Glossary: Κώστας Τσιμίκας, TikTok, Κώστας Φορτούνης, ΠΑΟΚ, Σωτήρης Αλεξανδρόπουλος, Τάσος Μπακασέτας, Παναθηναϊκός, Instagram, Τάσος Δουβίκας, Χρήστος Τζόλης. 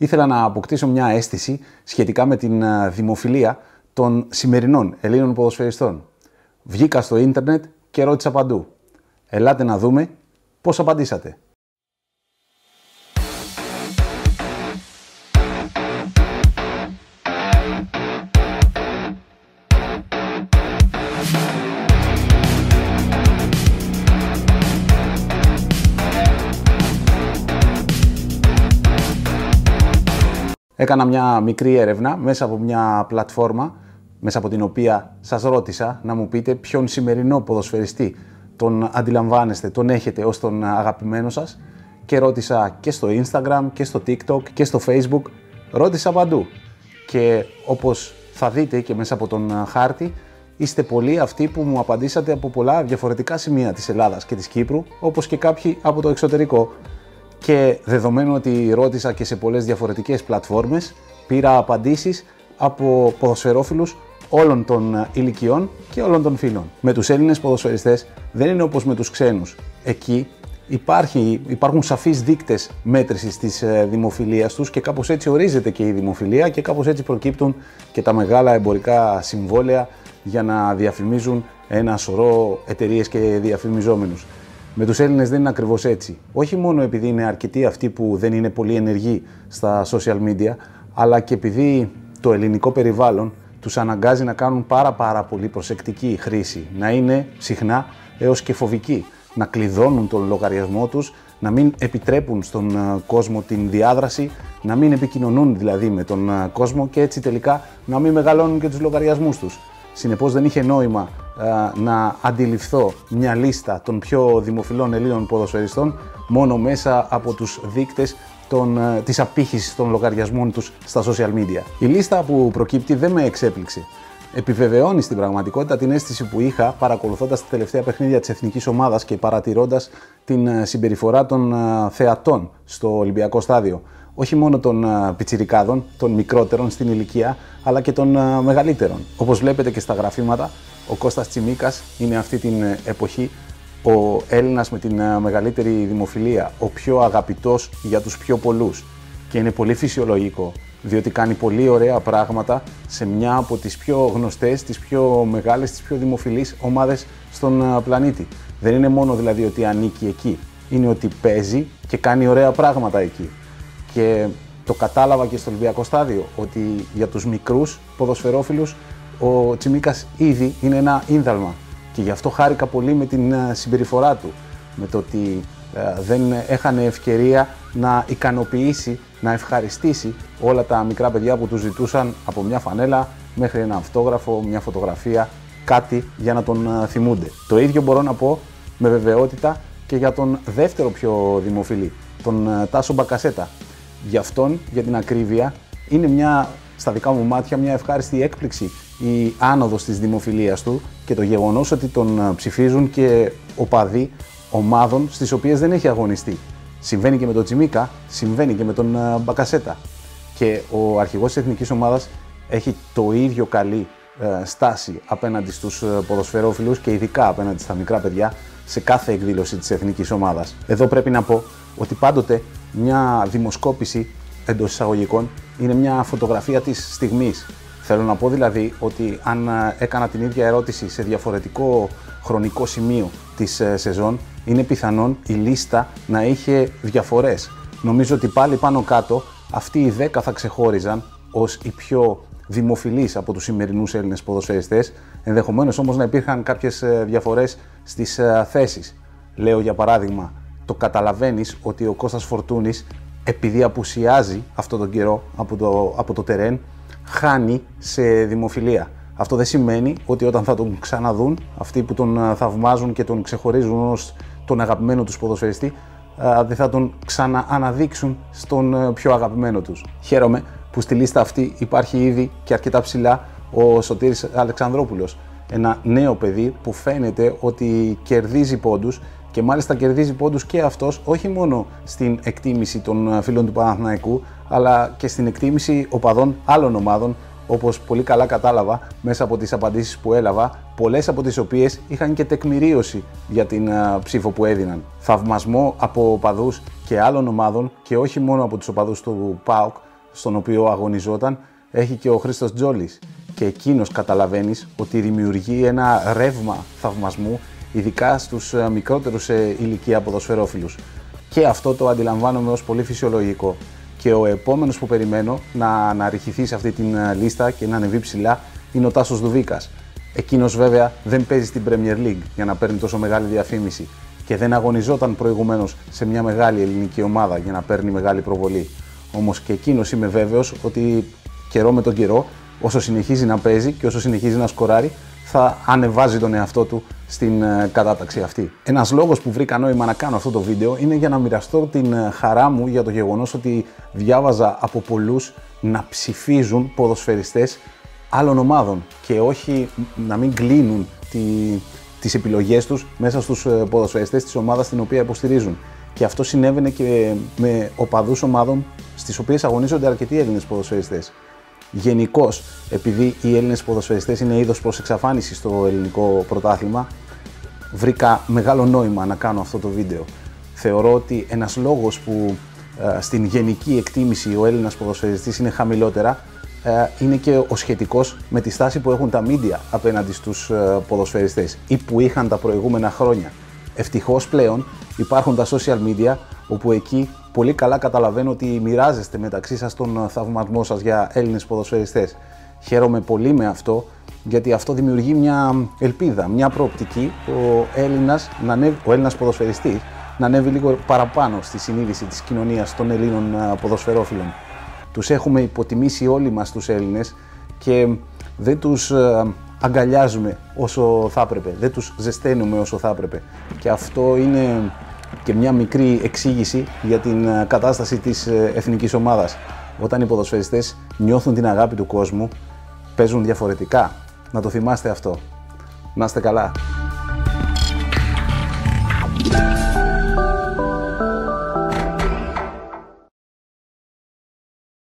ήθελα να αποκτήσω μια αίσθηση σχετικά με την δημοφιλία των σημερινών Ελλήνων ποδοσφαιριστών. Βγήκα στο ίντερνετ και ρώτησα παντού. Ελάτε να δούμε πώς απαντήσατε. Έκανα μια μικρή έρευνα μέσα από μια πλατφόρμα, μέσα από την οποία σας ρώτησα να μου πείτε ποιον σημερινό ποδοσφαιριστή τον αντιλαμβάνεστε, τον έχετε ως τον αγαπημένο σας, και ρώτησα και στο Instagram και στο TikTok και στο Facebook, ρώτησα παντού. Και όπως θα δείτε και μέσα από τον χάρτη, είστε πολλοί αυτοί που μου απαντήσατε από πολλά διαφορετικά σημεία της Ελλάδας και της Κύπρου, όπως και κάποιοι από το εξωτερικό. Και δεδομένου ότι ρώτησα και σε πολλές διαφορετικές πλατφόρμες, πήρα απαντήσεις από ποδοσφαιρόφιλους όλων των ηλικιών και όλων των φύλων. Με τους Έλληνες ποδοσφαιριστές δεν είναι όπως με τους ξένους. Εκεί υπάρχουν σαφείς δείκτες μέτρησης της δημοφιλίας τους και κάπως έτσι ορίζεται και η δημοφιλία και κάπως έτσι προκύπτουν και τα μεγάλα εμπορικά συμβόλαια για να διαφημίζουν ένα σωρό εταιρείες και διαφημιζόμενους. Με τους Έλληνες δεν είναι ακριβώς έτσι. Όχι μόνο επειδή είναι αρκετοί αυτοί που δεν είναι πολύ ενεργοί στα social media, αλλά και επειδή το ελληνικό περιβάλλον τους αναγκάζει να κάνουν πάρα πολύ προσεκτική χρήση, να είναι συχνά έως και φοβικοί, να κλειδώνουν τον λογαριασμό τους, να μην επιτρέπουν στον κόσμο την διάδραση, να μην επικοινωνούν δηλαδή με τον κόσμο και έτσι τελικά να μην μεγαλώνουν και τους λογαριασμούς τους. Συνεπώς δεν είχε νόημα να αντιληφθώ μια λίστα των πιο δημοφιλών Ελλήνων ποδοσφαιριστών μόνο μέσα από τους δείκτες της απήχησης των λογαριασμών τους στα social media. Η λίστα που προκύπτει δεν με εξέπληξε. Επιβεβαιώνει στην πραγματικότητα την αίσθηση που είχα παρακολουθώντας τα τελευταία παιχνίδια της εθνικής ομάδας και παρατηρώντας την συμπεριφορά των θεατών στο Ολυμπιακό στάδιο. Όχι μόνο των πιτσιρικάδων, των μικρότερων στην ηλικία, αλλά και των μεγαλύτερων. Όπως βλέπετε και στα γραφήματα, ο Κώστας Τσιμίκας είναι αυτή την εποχή ο Έλληνας με την μεγαλύτερη δημοφιλία, ο πιο αγαπητός για τους πιο πολλούς. Και είναι πολύ φυσιολογικό, διότι κάνει πολύ ωραία πράγματα σε μια από τις πιο γνωστές, τις πιο μεγάλες, τις πιο δημοφιλείς ομάδες στον πλανήτη. Δεν είναι μόνο δηλαδή ότι ανήκει εκεί, είναι ότι παίζει και κάνει ωραία πράγματα εκεί. Και το κατάλαβα και στο Ολυμπιακό στάδιο, ότι για τους μικρούς ποδοσφαιρόφιλους ο Τσιμίκας ήδη είναι ένα ίνδαλμα. Και γι' αυτό χάρηκα πολύ με την συμπεριφορά του, με το ότι δεν έχανε ευκαιρία να ικανοποιήσει, να ευχαριστήσει όλα τα μικρά παιδιά που του ζητούσαν από μια φανέλα μέχρι ένα αυτόγραφο, μια φωτογραφία, κάτι για να τον θυμούνται. Το ίδιο μπορώ να πω με βεβαιότητα και για τον δεύτερο πιο δημοφιλή, τον Τάσο Μπακασέτα. Γι' αυτόν, για την ακρίβεια, είναι στα δικά μου μάτια μια ευχάριστη έκπληξη η άνοδος της δημοφιλίας του και το γεγονός ότι τον ψηφίζουν και οπαδοί ομάδων στις οποίες δεν έχει αγωνιστεί. Συμβαίνει και με τον Τσιμίκα, συμβαίνει και με τον Μπακασέτα. Και ο αρχηγός της εθνικής ομάδας έχει το ίδιο καλή στάση απέναντι στους ποδοσφαιρόφιλους και ειδικά απέναντι στα μικρά παιδιά σε κάθε εκδήλωση της εθνικής ομάδας. Εδώ πρέπει να πω ότι πάντοτε μια δημοσκόπηση εντός εισαγωγικών είναι μια φωτογραφία της στιγμής. Θέλω να πω δηλαδή ότι αν έκανα την ίδια ερώτηση σε διαφορετικό χρονικό σημείο της σεζόν, είναι πιθανόν η λίστα να είχε διαφορές. Νομίζω ότι πάλι πάνω κάτω αυτοί οι 10 θα ξεχώριζαν ως οι πιο δημοφιλείς από τους σημερινούς Έλληνες ποδοσφαιριστές, ενδεχομένως όμως να υπήρχαν κάποιες διαφορές στις θέσεις. Λέω για παράδειγμα, το καταλαβαίνεις ότι ο Κώστας Φορτούνης, επειδή απουσιάζει αυτόν τον καιρό από το τερέν, χάνει σε δημοφιλία. Αυτό δεν σημαίνει ότι όταν θα τον ξαναδούν, αυτοί που τον θαυμάζουν και τον ξεχωρίζουν ως τον αγαπημένο τους ποδοσφαιριστή, δεν θα τον ξανααναδείξουν στον πιο αγαπημένο τους. Χαίρομαι που στη λίστα αυτή υπάρχει ήδη και αρκετά ψηλά ο Σωτήρης Αλεξανδρόπουλος. Ένα νέο παιδί που φαίνεται ότι κερδίζει πόντους και μάλιστα κερδίζει πόντους και αυτός όχι μόνο στην εκτίμηση των φίλων του Παναθηναϊκού, αλλά και στην εκτίμηση οπαδών άλλων ομάδων, όπως πολύ καλά κατάλαβα μέσα από τις απαντήσεις που έλαβα, πολλές από τις οποίες είχαν και τεκμηρίωση για την ψήφο που έδιναν. Θαυμασμό από οπαδούς και άλλων ομάδων και όχι μόνο από τους οπαδούς του ΠΑΟΚ, στον οποίο αγωνιζόταν έχει και ο Χρήστος Τζόλης. Και εκείνος καταλαβαίνεις ότι δημιουργεί ένα ρεύμα θαυμασμού, ειδικά στους μικρότερους σε ηλικία ποδοσφαιρόφιλους. Και αυτό το αντιλαμβάνομαι ως πολύ φυσιολογικό. Και ο επόμενος που περιμένω να αναρριχηθεί σε αυτή την λίστα και να ανεβεί ψηλά είναι ο Τάσος Δουβίκας. Εκείνος βέβαια δεν παίζει στην Premier League για να παίρνει τόσο μεγάλη διαφήμιση και δεν αγωνιζόταν προηγουμένως σε μια μεγάλη ελληνική ομάδα για να παίρνει μεγάλη προβολή. Όμως και εκείνος είμαι βέβαιος ότι καιρό με τον καιρό, όσο συνεχίζει να παίζει και όσο συνεχίζει να σκοράρει, θα ανεβάζει τον εαυτό του στην κατάταξη αυτή. Ένας λόγος που βρήκα νόημα να κάνω αυτό το βίντεο είναι για να μοιραστώ την χαρά μου για το γεγονός ότι διάβαζα από πολλούς να ψηφίζουν ποδοσφαιριστές άλλων ομάδων και όχι να μην κλείνουν τις επιλογές τους μέσα στους ποδοσφαιριστές της ομάδας την οποία υποστηρίζουν. Και αυτό συνέβαινε και με οπαδούς ομάδων στις οποίες αγωνίζονται αρκετοί Έλληνες ποδοσφαιριστές. Γενικώς, επειδή οι Έλληνες ποδοσφαιριστές είναι είδος προς εξαφάνιση στο ελληνικό πρωτάθλημα, βρήκα μεγάλο νόημα να κάνω αυτό το βίντεο. Θεωρώ ότι ένας λόγος που στην γενική εκτίμηση ο Έλληνας ποδοσφαιριστής είναι χαμηλότερα είναι και ο σχετικός με τη στάση που έχουν τα μίντια απέναντι στους ποδοσφαιριστές ή που είχαν τα προηγούμενα χρόνια. Ευτυχώς πλέον υπάρχουν τα social media, όπου εκεί πολύ καλά καταλαβαίνω ότι μοιράζεστε μεταξύ σας τον θαυμασμό σας για Έλληνες ποδοσφαιριστές. Χαίρομαι πολύ με αυτό, γιατί αυτό δημιουργεί μια ελπίδα, μια προοπτική ο Έλληνας ποδοσφαιριστής να ανέβει λίγο παραπάνω στη συνείδηση της κοινωνίας των Ελλήνων ποδοσφαιρόφιλων. Τους έχουμε υποτιμήσει όλοι μας τους Έλληνες και δεν τους αγκαλιάζουμε όσο θα έπρεπε, δεν τους ζεσταίνουμε όσο θα έπρεπε. Και αυτό είναι και μια μικρή εξήγηση για την κατάσταση της εθνικής ομάδας. Όταν οι ποδοσφαιριστές νιώθουν την αγάπη του κόσμου, παίζουν διαφορετικά. Να το θυμάστε αυτό. Να είστε καλά.